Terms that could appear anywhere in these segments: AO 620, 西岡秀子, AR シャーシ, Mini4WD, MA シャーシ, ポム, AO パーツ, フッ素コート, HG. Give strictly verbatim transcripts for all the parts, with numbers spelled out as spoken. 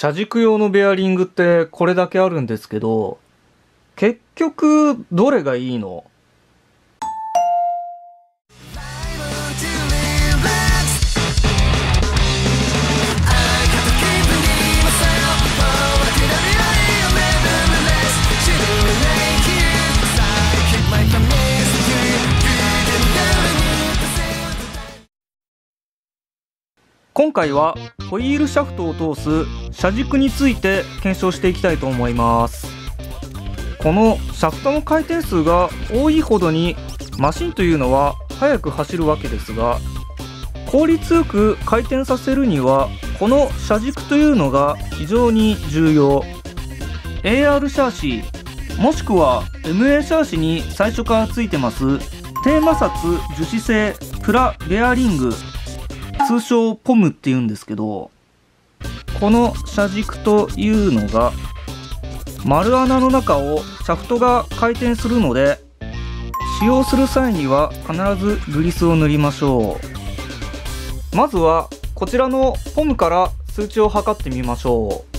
車軸用のベアリングってこれだけあるんですけど、結局どれがいいの？今回はホイールシャフトを通す車軸について検証していきたいと思います。このシャフトの回転数が多いほどにマシンというのは速く走るわけですが、効率よく回転させるにはこの車軸というのが非常に重要。 エーアール シャーシもしくは エムエー シャーシに最初からついてます低摩擦樹脂製プラベアリング、通称ポムっていうんですけど、この車軸というのが丸穴の中をシャフトが回転するので、使用する際には必ずグリスを塗りましょう。まずはこちらのポムから数値を測ってみましょう。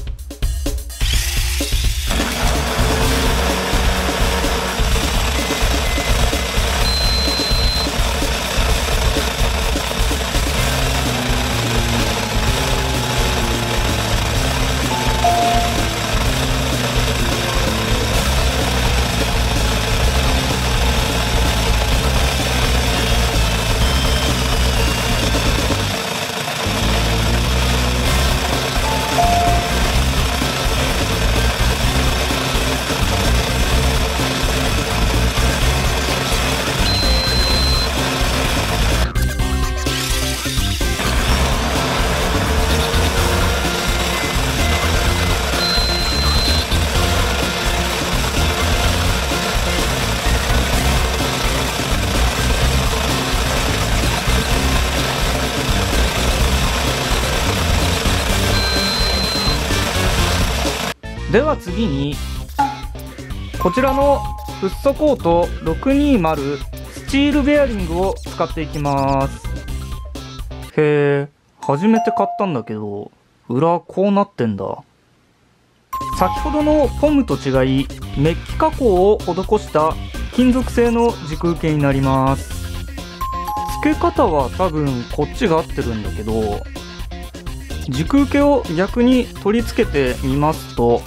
では次にこちらのフッ素コートろくにーまるスチールベアリングを使っていきます。へえ、初めて買ったんだけど裏こうなってんだ。先ほどのポムと違いメッキ加工を施した金属製の軸受けになります。付け方は多分こっちが合ってるんだけど、軸受けを逆に取り付けてみますと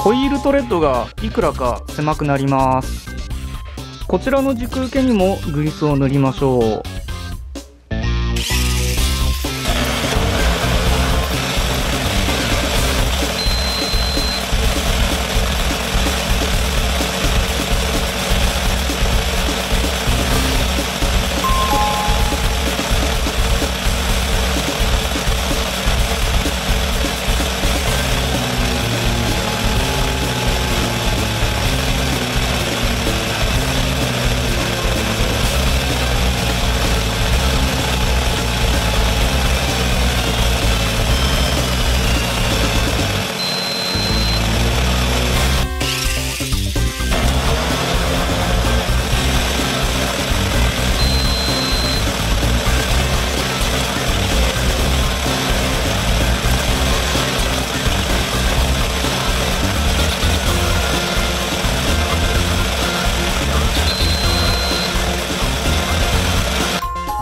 ホイールトレッドがいくらか狭くなります。こちらの軸受けにもグリスを塗りましょう。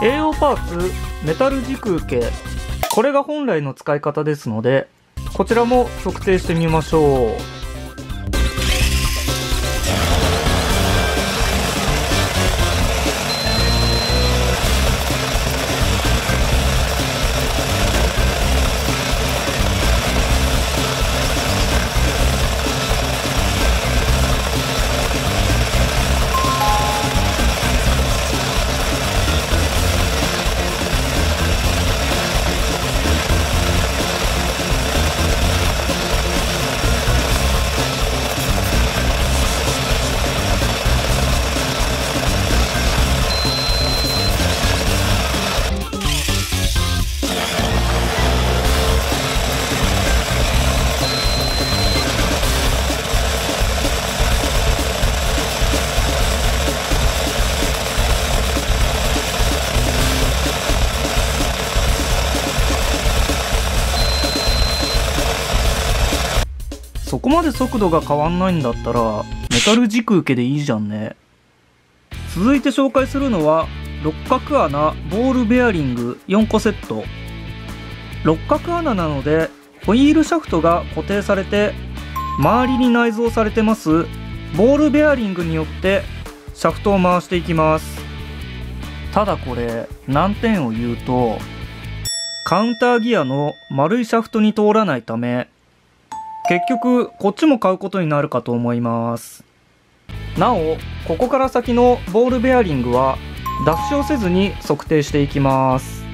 エーオー パーツメタル軸受け、これが本来の使い方ですのでこちらも測定してみましょう。そこまで速度が変わんないんだったらメタル軸受けでいいじゃんね。続いて紹介するのは六角穴ボールベアリングよんこセット。六角穴なのでホイールシャフトが固定されて周りに内蔵されてますボールベアリングによってシャフトを回していきます。ただこれ難点を言うとカウンターギアの丸いシャフトに通らないため結局こっちも買うことになるかと思います。なおここから先のボールベアリングはダッシュをせずに測定していきます。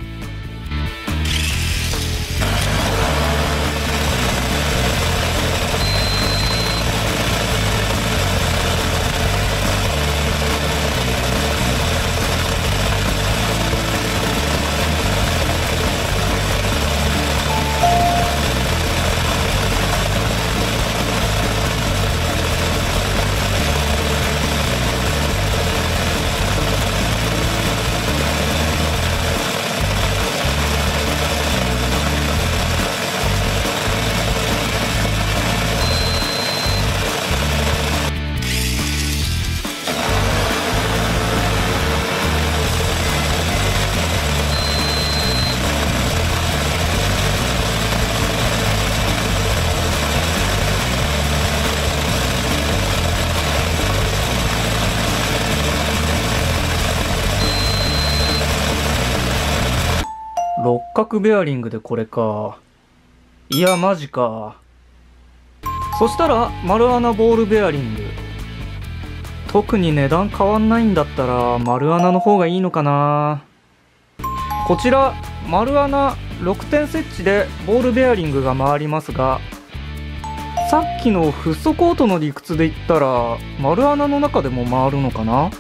六角ベアリングでこれか。いやマジか。そしたら丸穴ボールベアリング、特に値段変わんないんだったら丸穴の方がいいのかな。こちら丸穴ろくてん設置でボールベアリングが回りますが、さっきのフッ素コートの理屈で言ったら丸穴の中でも回るのかな。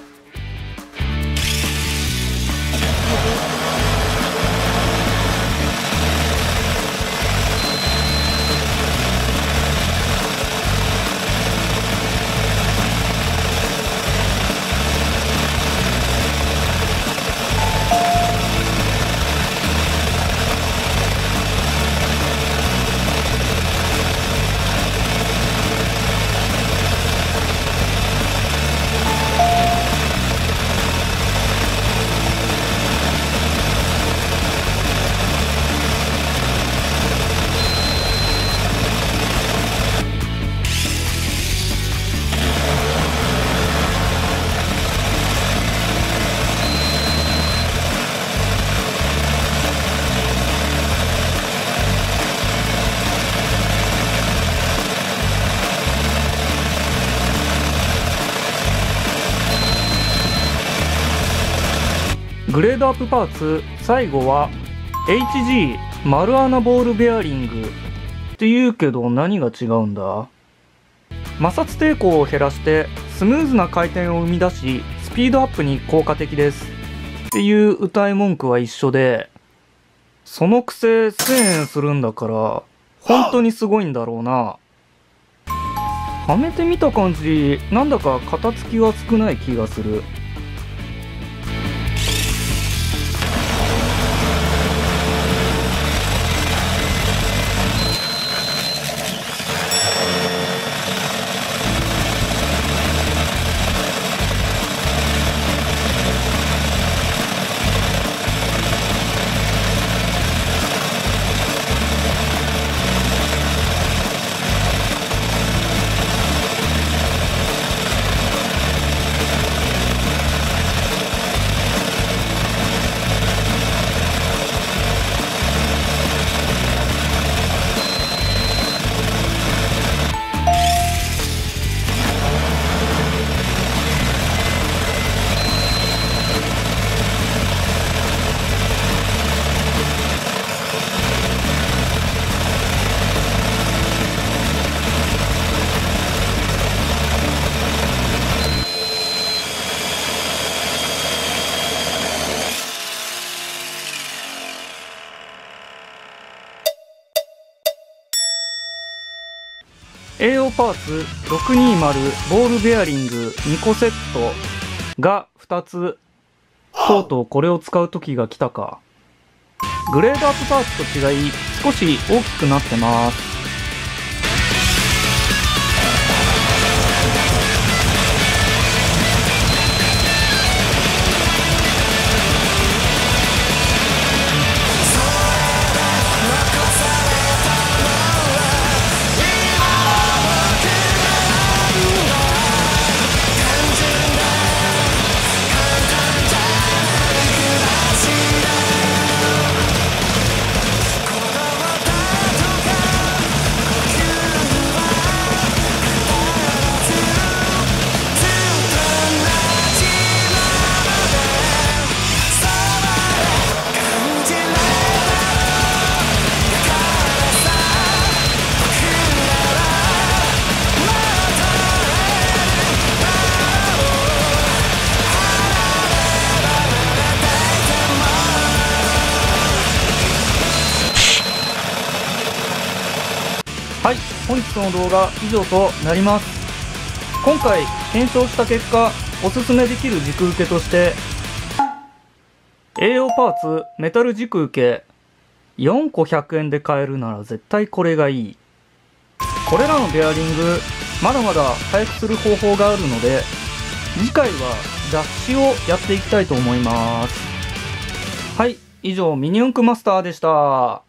グレードアップパーツ、最後は エイチジー 丸穴ボールベアリングっていうけど何が違うんだ。摩擦抵抗を減らしてスムーズな回転を生み出しスピードアップに効果的ですっていう歌い文句は一緒で、そのくせせんえんするんだから本当にすごいんだろうな。はめてみた感じなんだか片付きは少ない気がする。エーオー パーツろくにーまるボールベアリングにこセットがふたつ。とうとうこれを使う時が来たか。グレードアップパーツと違い少し大きくなってます。はい、本日の動画以上となります。今回検証した結果、おすすめできる軸受けとして栄養パーツメタル軸受けよんこひゃくえんで買えるなら絶対これがいい。これらのベアリングまだまだ回復する方法があるので、次回は脱脂をやっていきたいと思います。はい、以上ミニ四駆マスターでした。